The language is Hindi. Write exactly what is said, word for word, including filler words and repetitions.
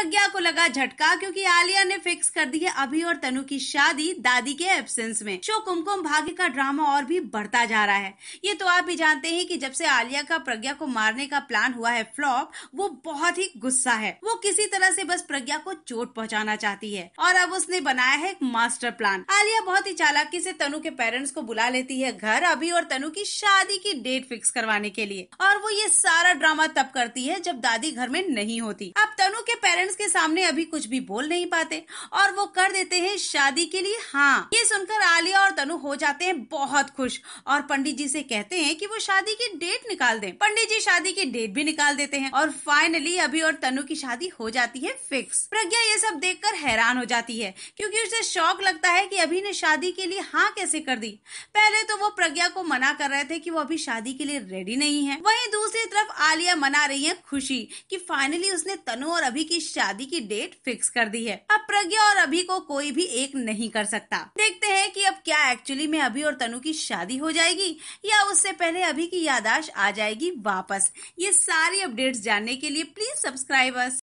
प्रज्ञा को लगा झटका क्योंकि आलिया ने फिक्स कर दी है अभी और तनु की शादी दादी के एब्सेंस में। शो कुमकुम भाग्य का ड्रामा और भी बढ़ता जा रहा है। ये तो आप भी जानते हैं कि जब से आलिया का प्रज्ञा को मारने का प्लान हुआ है फ्लॉप, वो बहुत ही गुस्सा है। वो किसी तरह से बस प्रज्ञा को चोट पहुंचाना चाहती है और अब उसने बनाया है एक मास्टर प्लान। आलिया बहुत ही चालाकी से तनु के पेरेंट्स को बुला लेती है घर अभी और तनु की शादी की डेट फिक्स करवाने के लिए, और वो ये सारा ड्रामा तब करती है जब दादी घर में नहीं होती। अब तनु के पेरेंट्स के सामने अभी कुछ भी बोल नहीं पाते और वो कर देते हैं शादी के लिए हाँ। ये सुनकर आलिया और तनु हो जाते हैं बहुत खुश और पंडित जी से कहते हैं कि वो शादी की डेट निकाल दें। पंडित जी शादी की डेट भी निकाल देते हैं और फाइनली अभी और तनु की शादी हो जाती है फिक्स। प्रज्ञा ये सब देखकर हैरान हो जाती है क्योंकि उसे शौक लगता है कि अभी ने शादी के लिए हाँ कैसे कर दी। पहले तो वो प्रज्ञा को मना कर रहे थे कि वो अभी शादी के लिए रेडी नहीं है, वहीं दूसरी तरफ आलिया मना रही है खुशी कि फाइनली उसने तनु और अभी की शादी की डेट फिक्स कर दी है। अब प्रज्ञा और अभी को कोई भी एक नहीं कर सकता। देखते हैं कि अब क्या एक्चुअली में अभी और तनु की शादी हो जाएगी या उससे पहले अभी की याददाश्त आ जाएगी वापस। ये सारी अपडेट्स जानने के लिए प्लीज सब्सक्राइब अस।